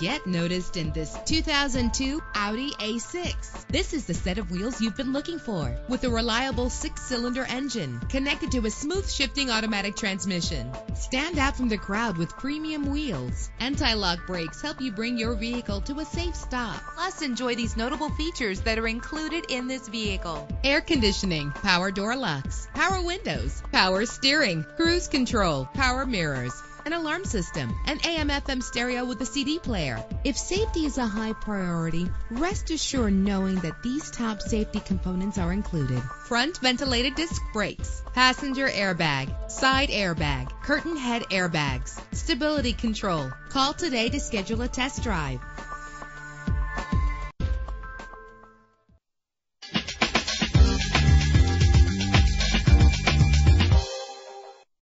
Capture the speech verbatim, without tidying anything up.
Get noticed in this two thousand two Audi A six. This is the set of wheels you've been looking for, with a reliable six-cylinder engine connected to a smooth shifting automatic transmission. Stand out from the crowd with premium wheels. Anti-lock brakes help you bring your vehicle to a safe stop. Plus, enjoy these notable features that are included in this vehicle: air conditioning, power door locks, power windows, power steering, cruise control, power mirrors, an alarm system, an A M F M stereo with a C D player. If safety is a high priority, rest assured knowing that these top safety components are included: front ventilated disc brakes, passenger airbag, side airbag, curtain head airbags, stability control. Call today to schedule a test drive.